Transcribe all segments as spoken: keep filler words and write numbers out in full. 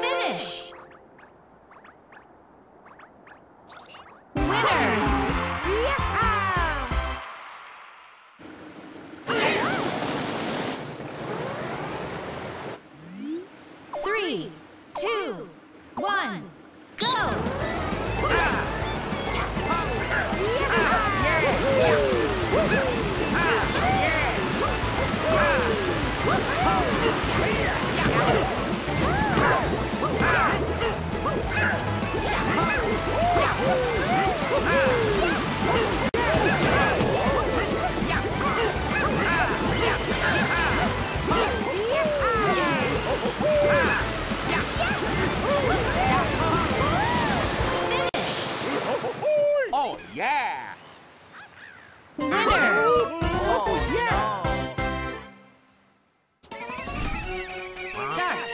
Finish! Winner! Three, two, one, go! Yeah! Winner! Oh, yeah! Start!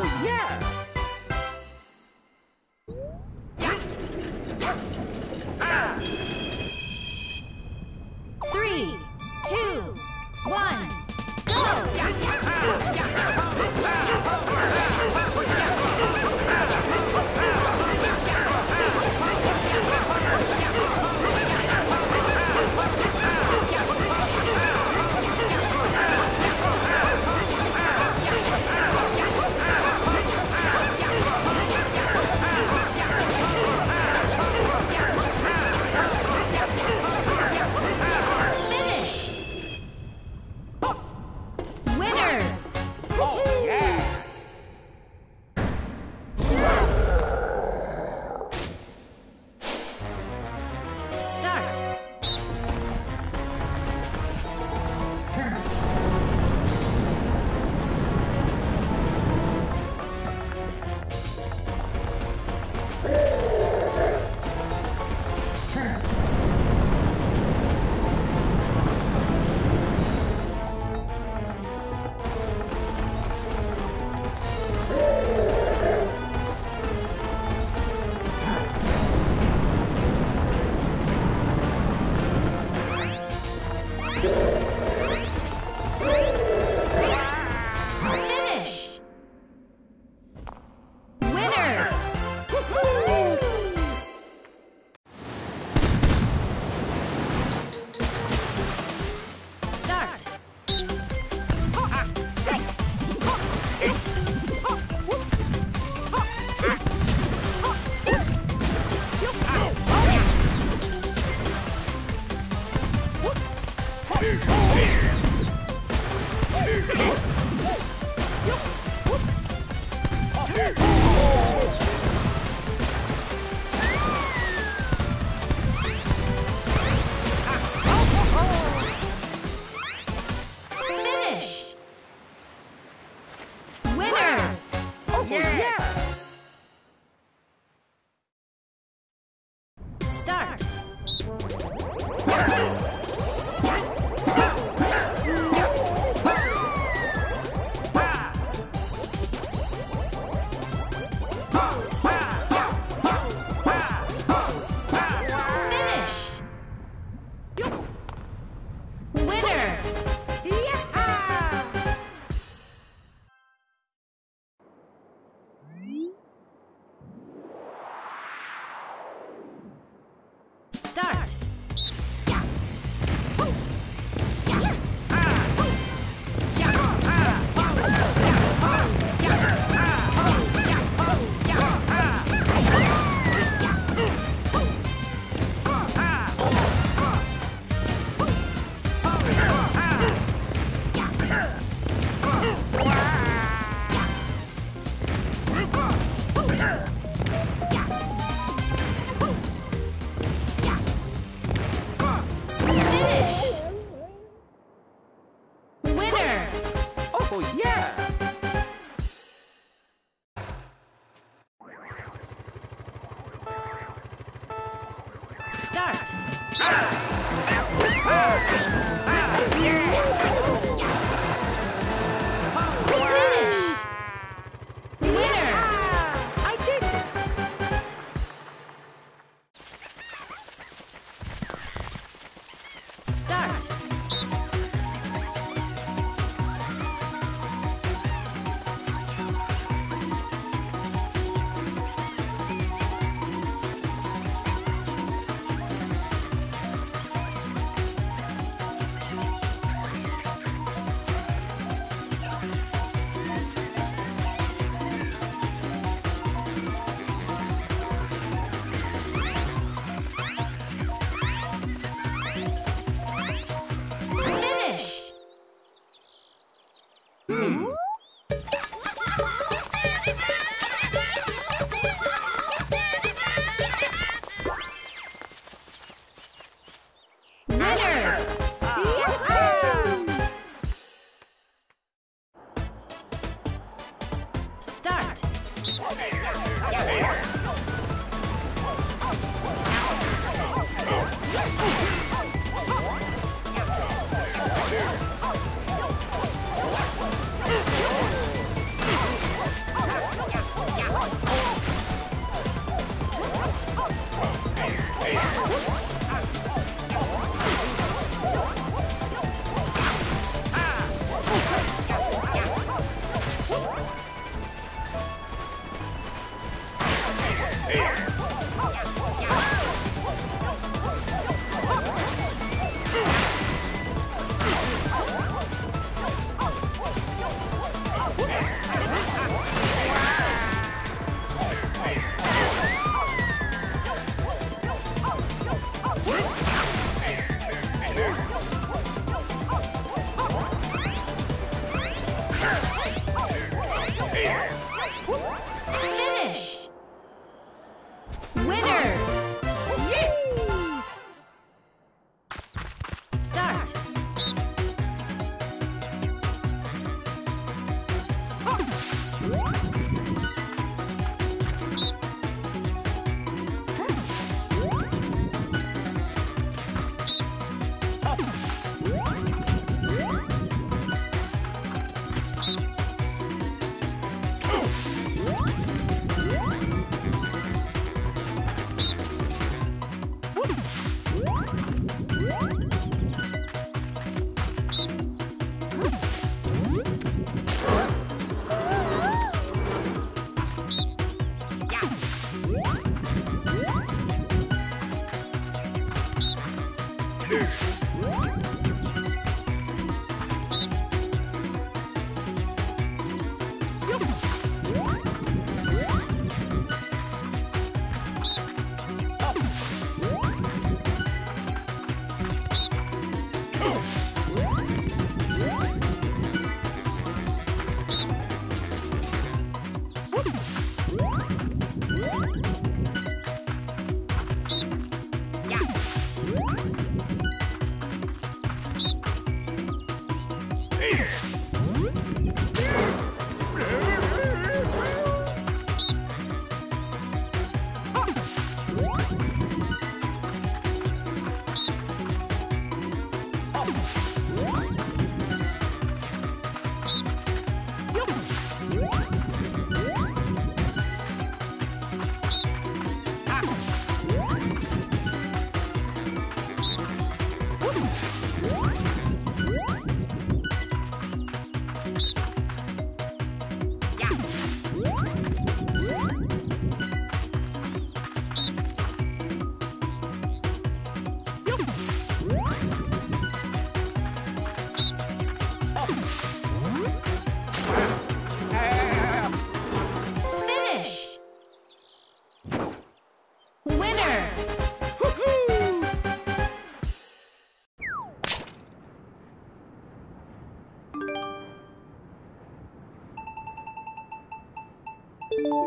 Oh, yeah! Oh!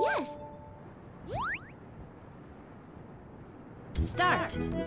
Yes. Start. Yeah.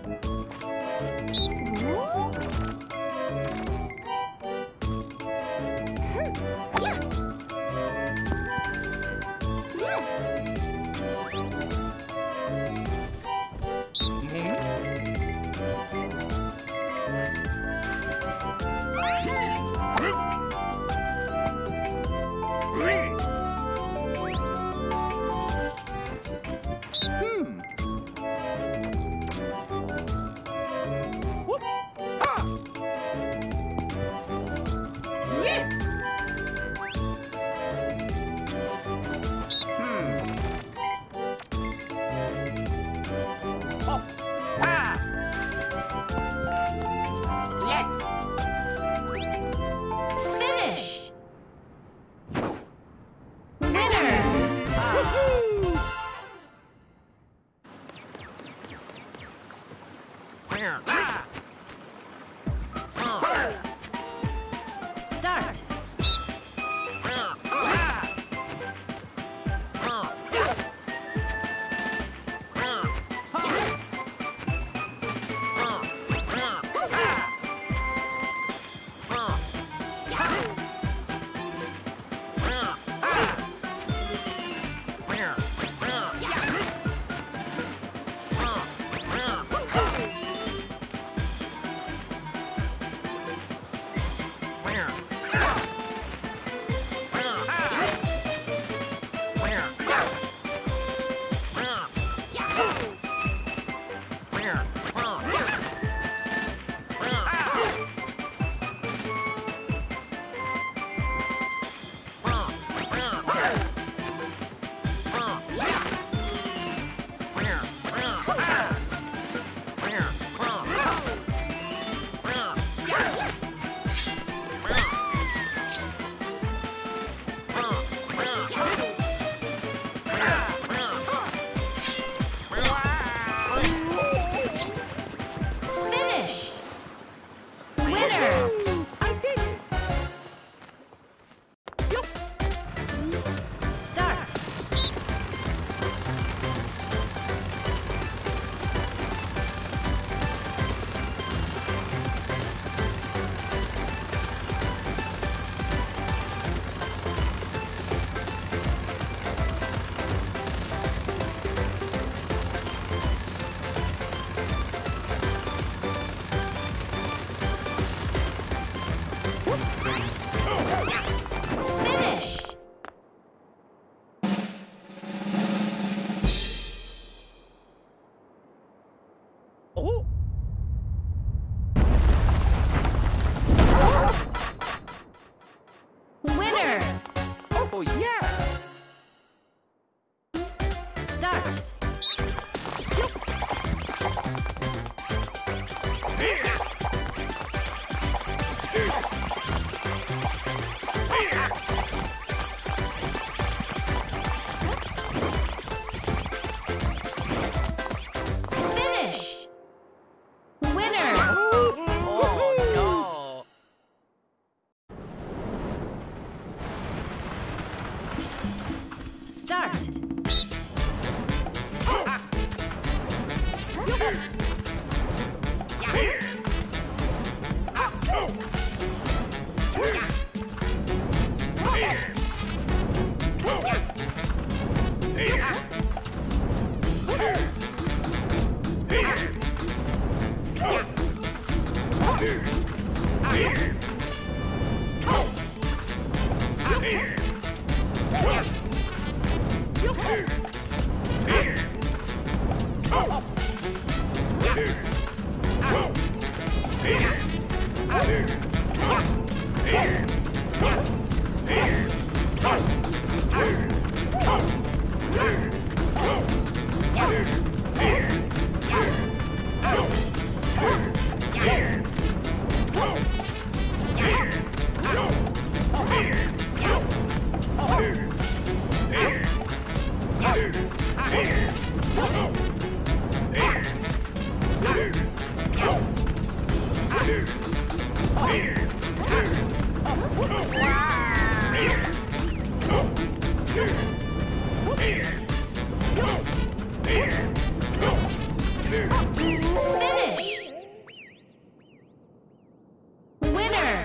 Finish! Winner!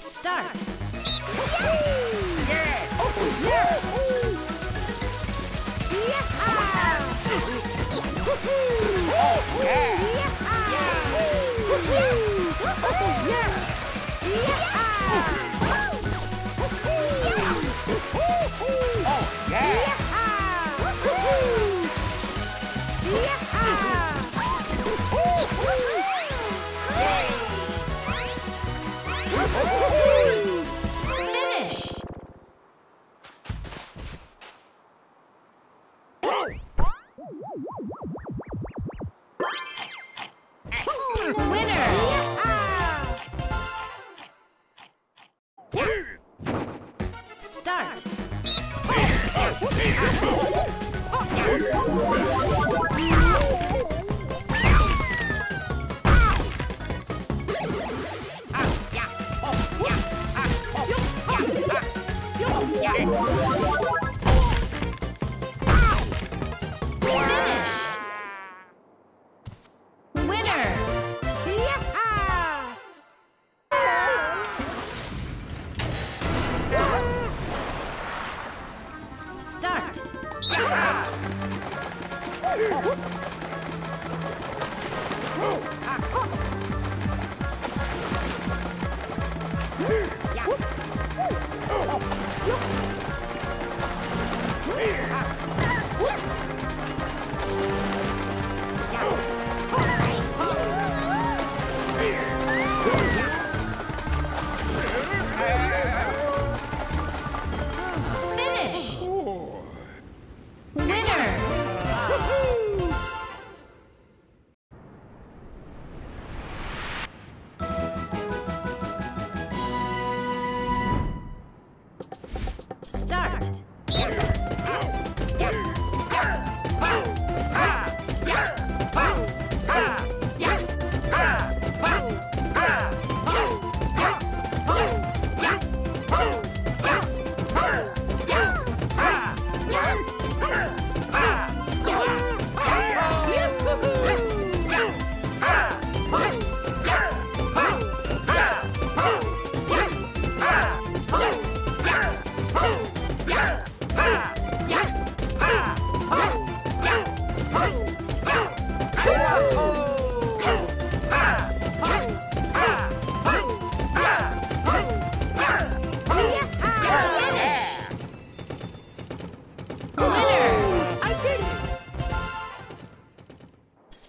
Start! Yeah! Yeah!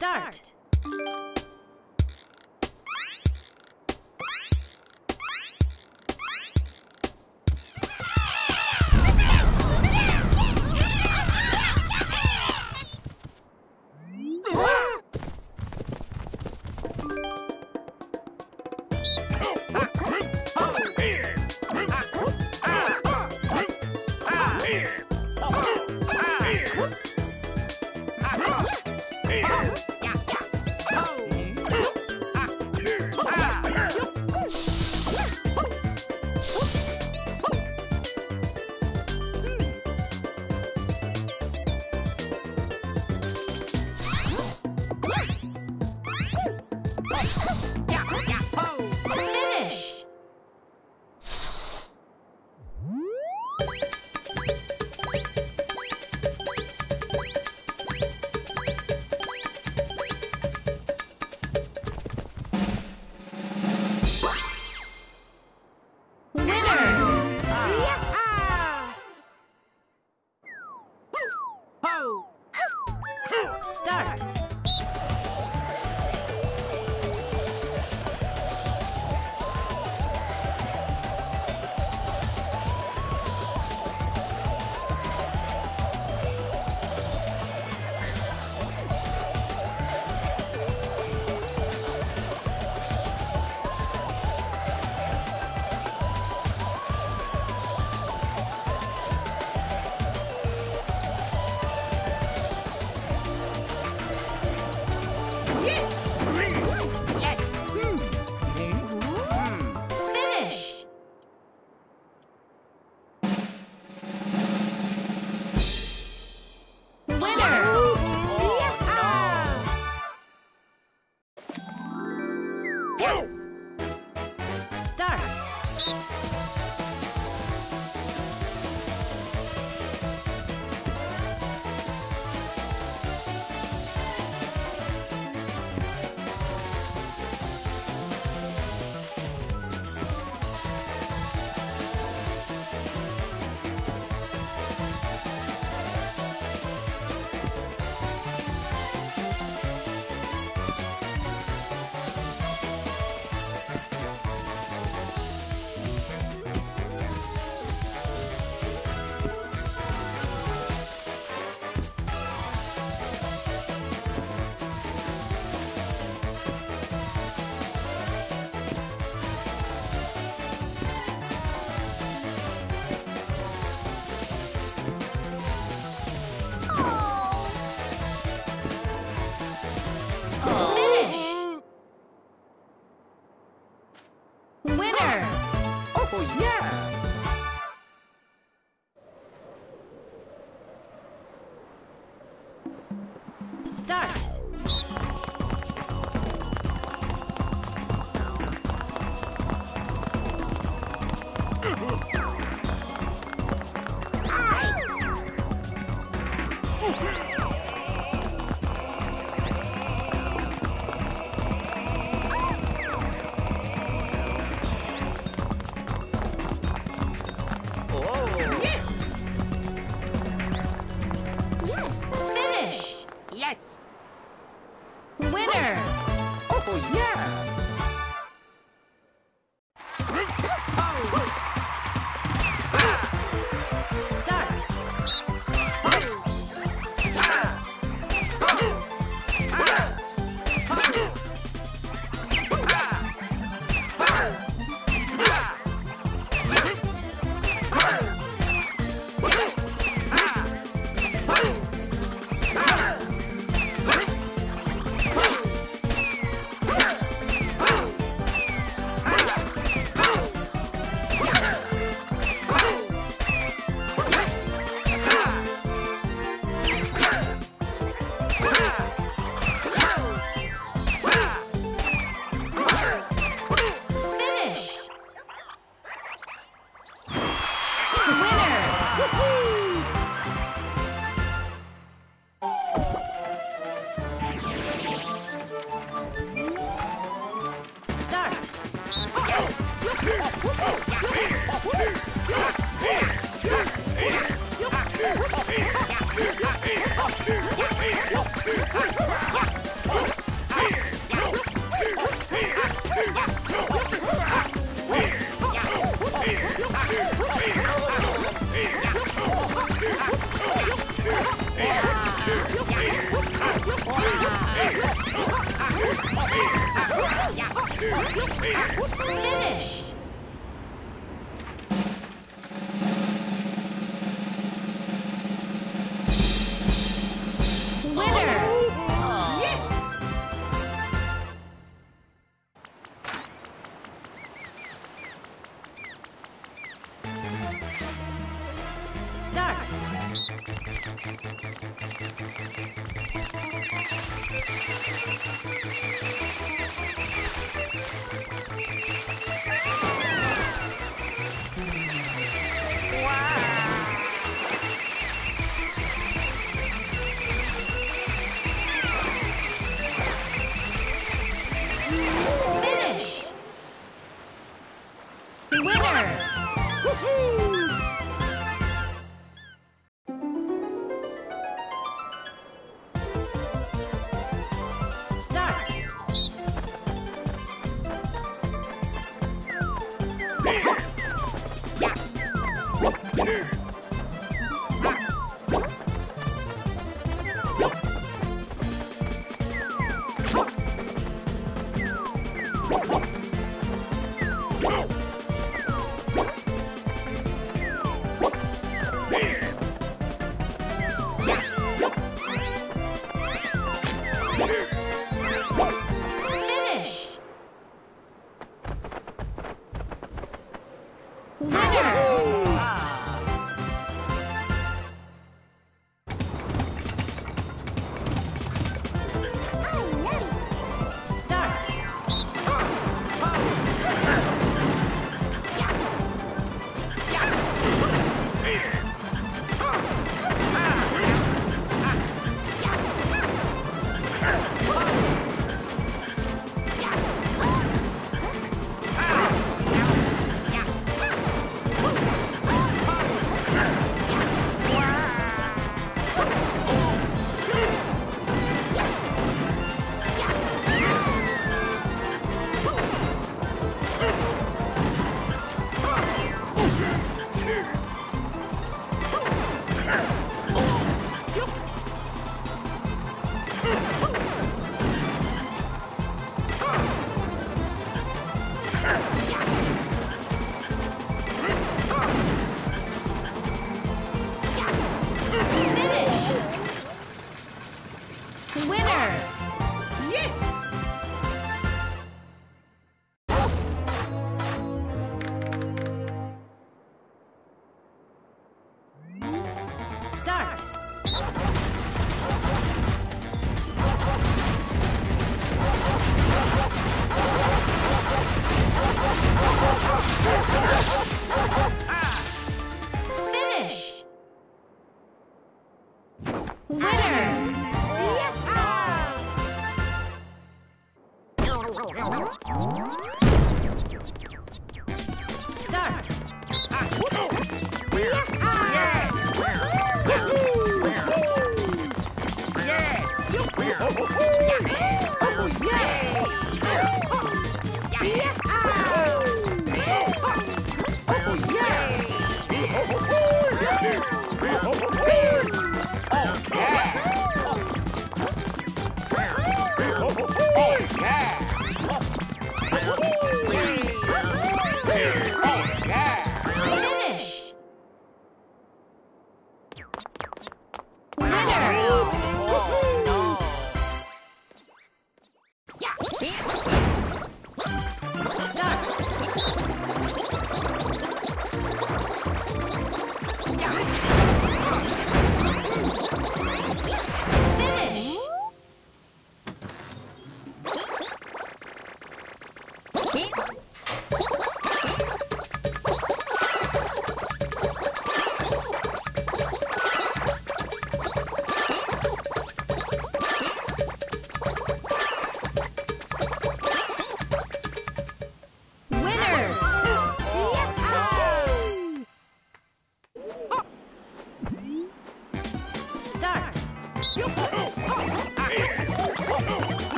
start. Start!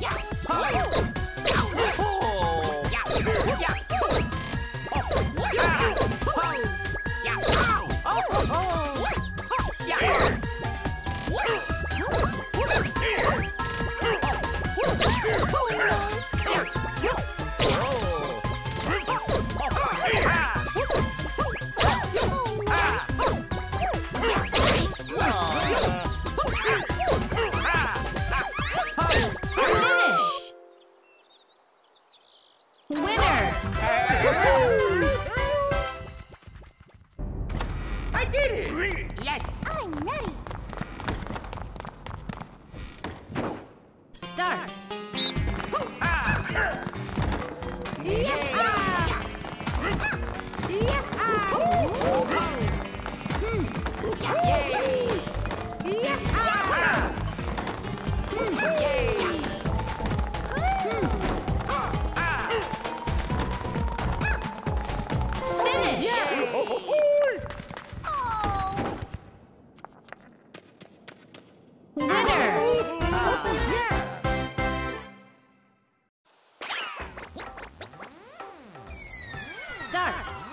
Yeah! Whoop!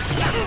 Start!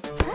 Finish!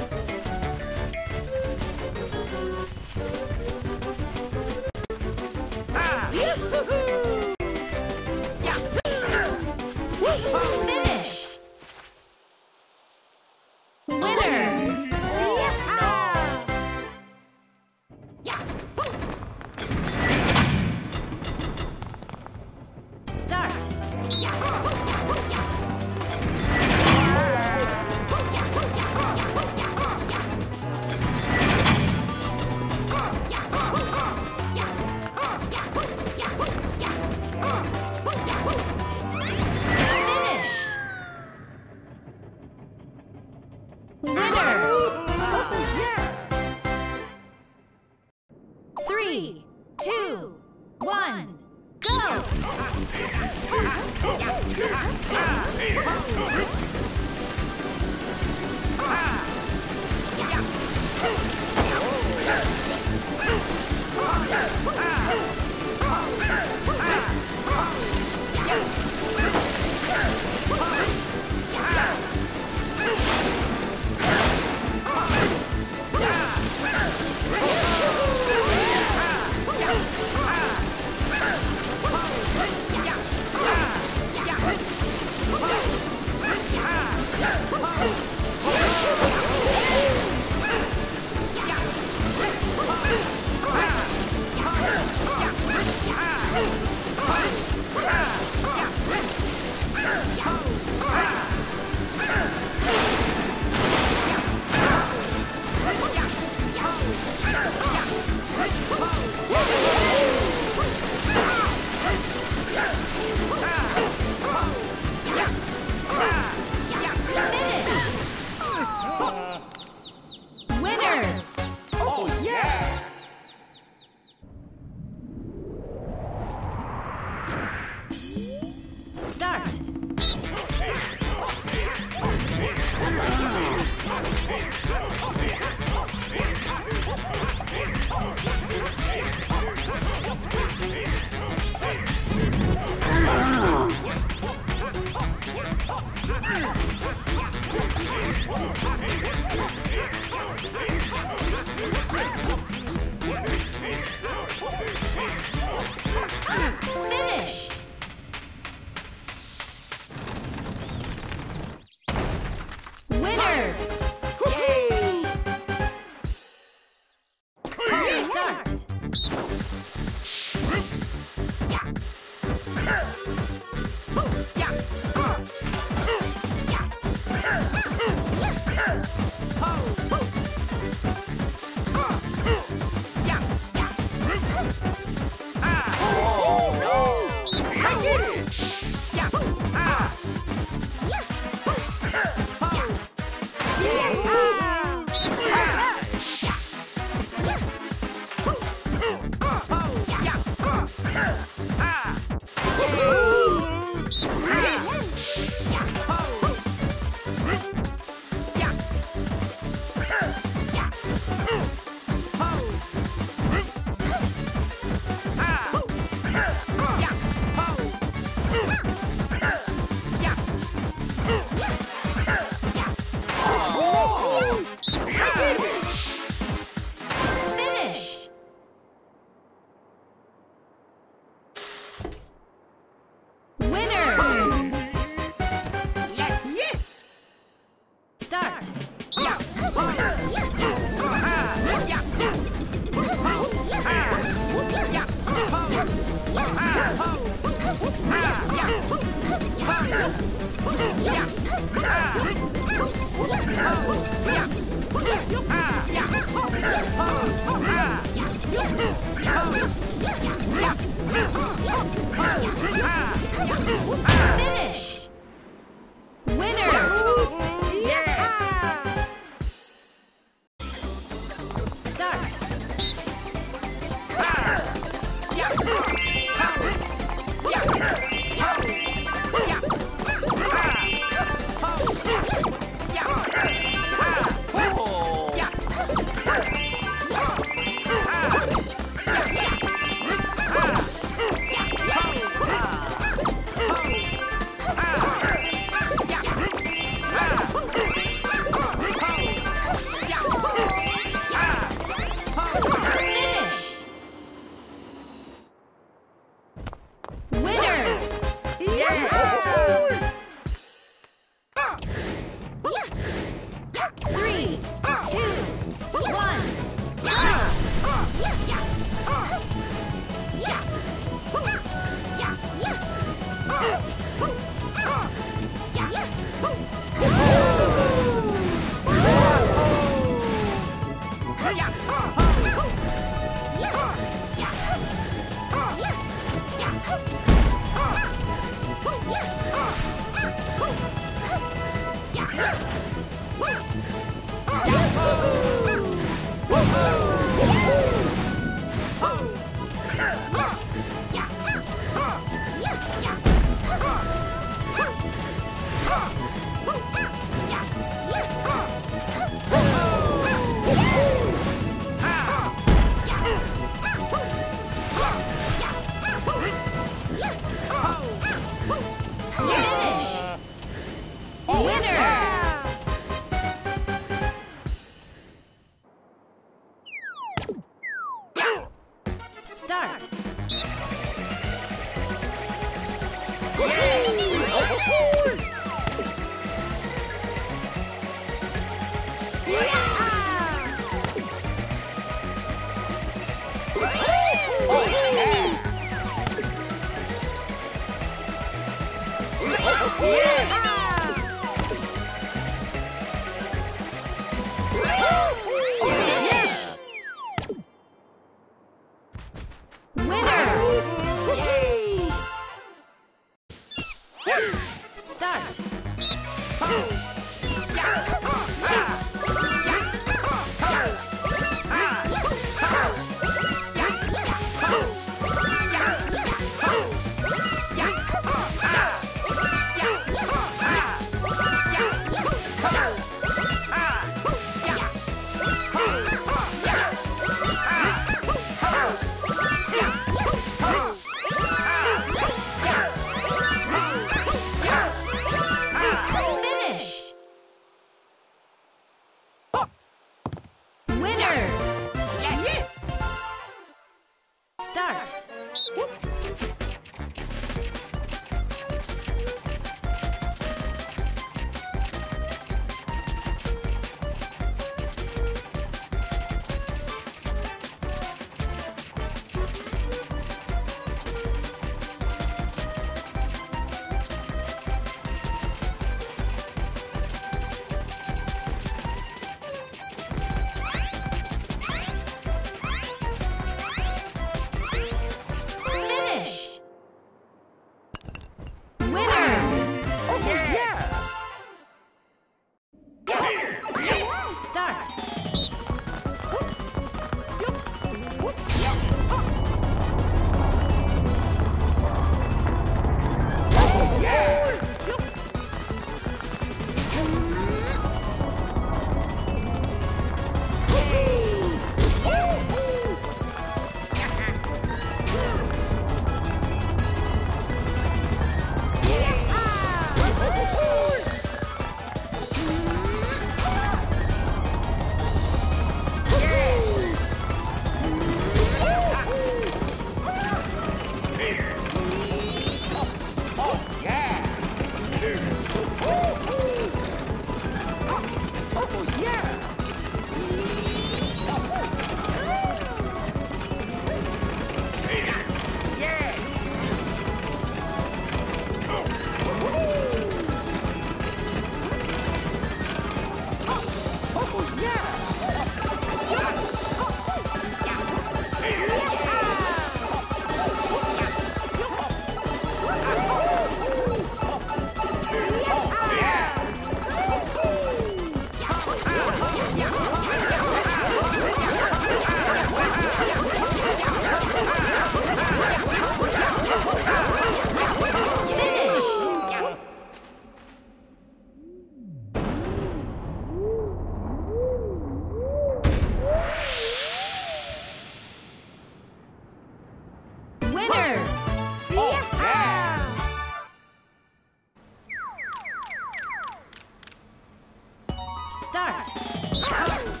Start! Fire!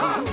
Start!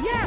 Yeah!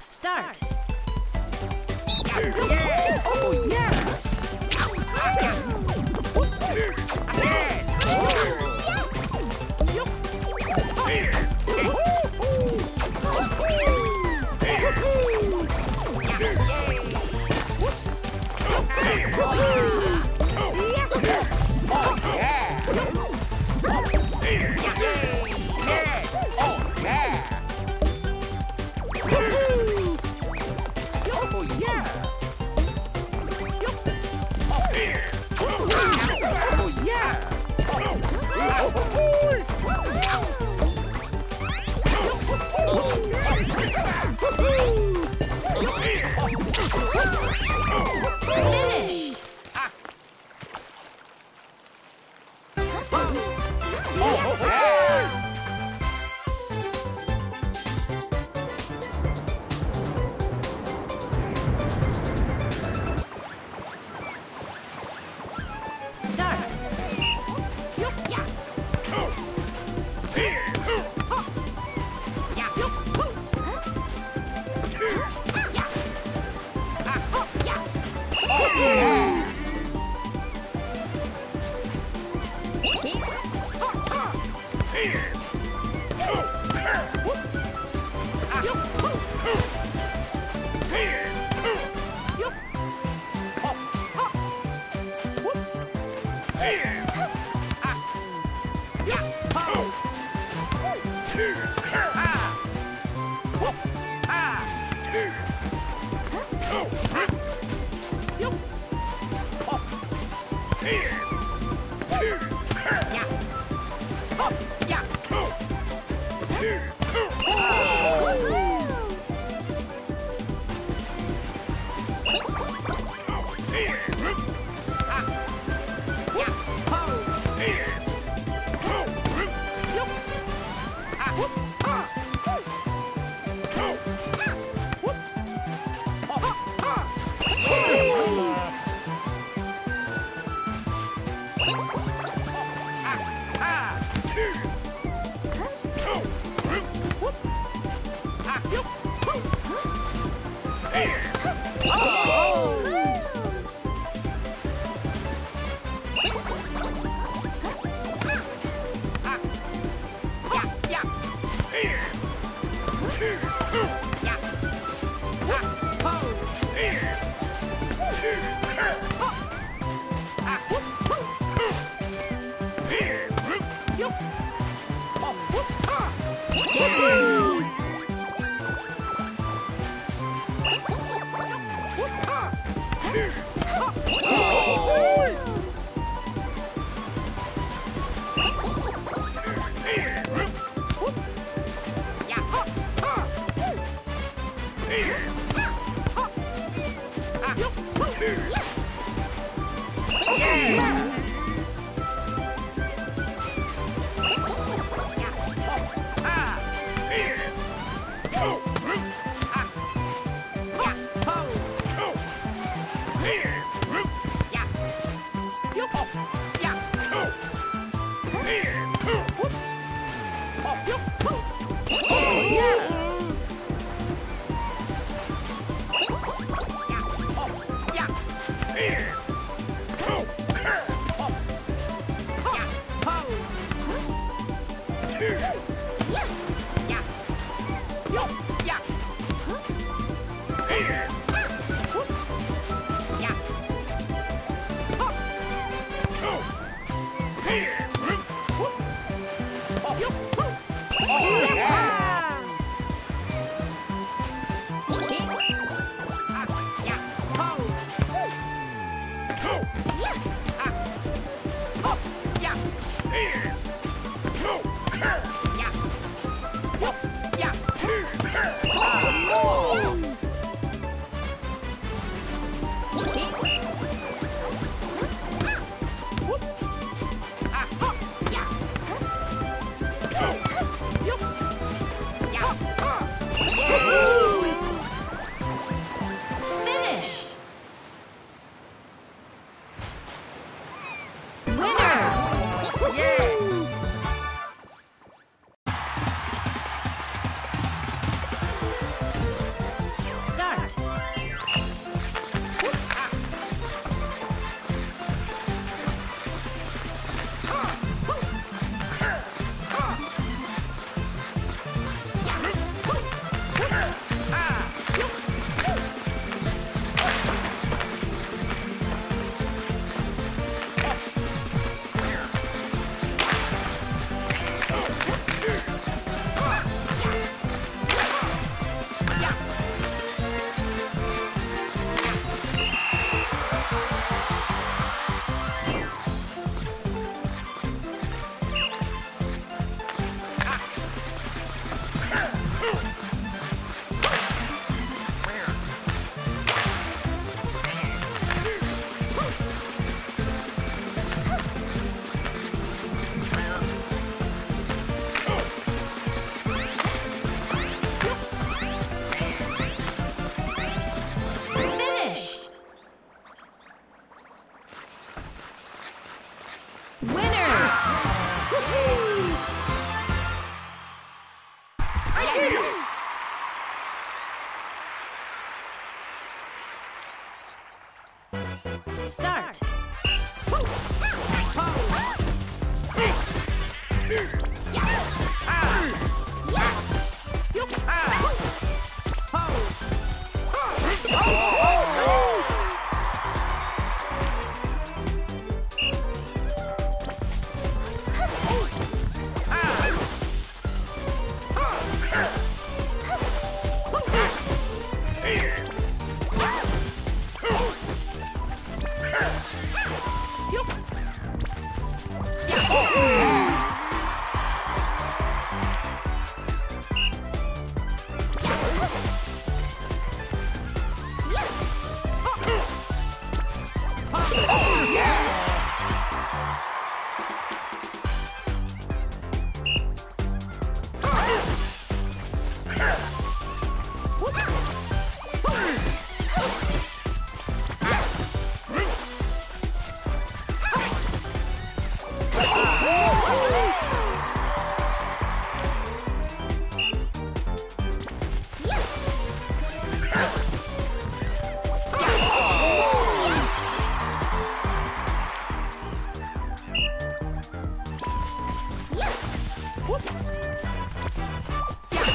Start. Yeah. Oh yeah. Hey! Start!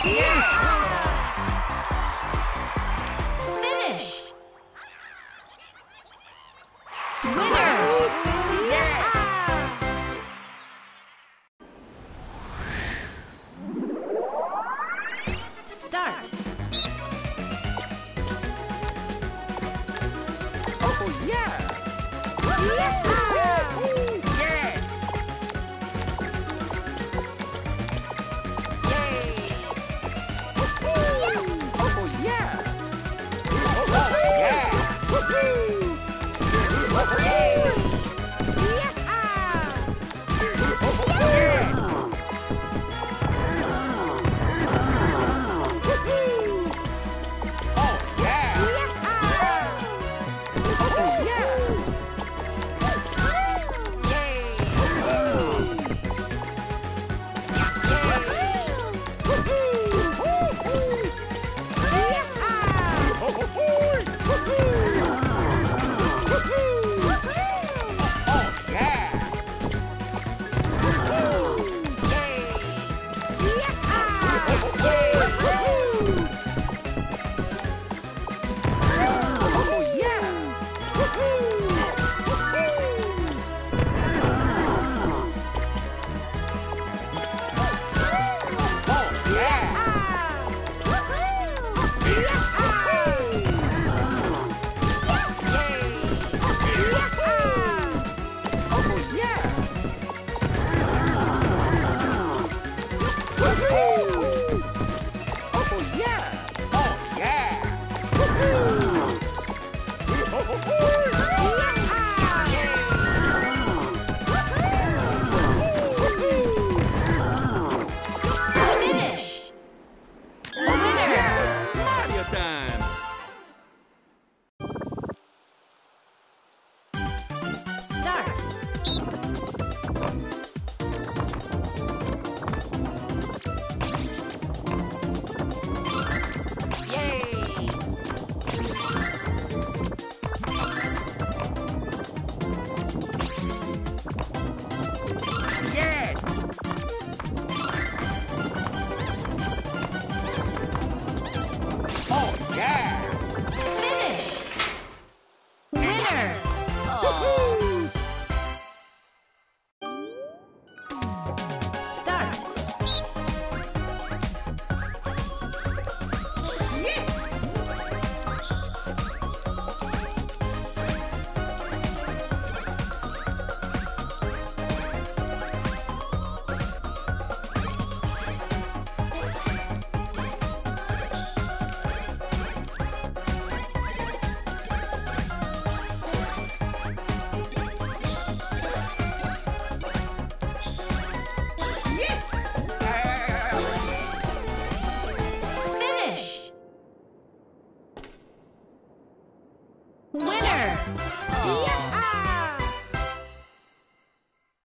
Yeah!